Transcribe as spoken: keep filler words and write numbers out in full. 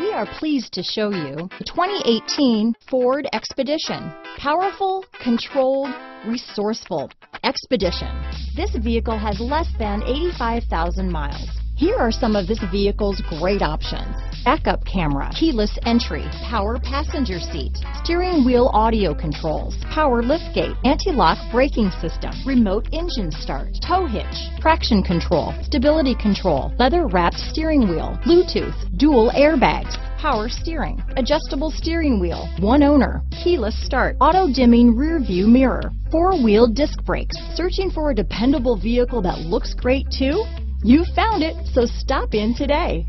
We are pleased to show you the twenty eighteen Ford Expedition. Powerful, controlled, resourceful. Expedition. This vehicle has less than eighty-five thousand miles. Here are some of this vehicle's great options. Backup camera, keyless entry, power passenger seat, steering wheel audio controls, power liftgate, anti-lock braking system, remote engine start, tow hitch, traction control, stability control, leather-wrapped steering wheel, Bluetooth, dual airbags, power steering, adjustable steering wheel, one owner, keyless start, auto-dimming rear view mirror, four-wheel disc brakes. Searching for a dependable vehicle that looks great too? You found it, so stop in today.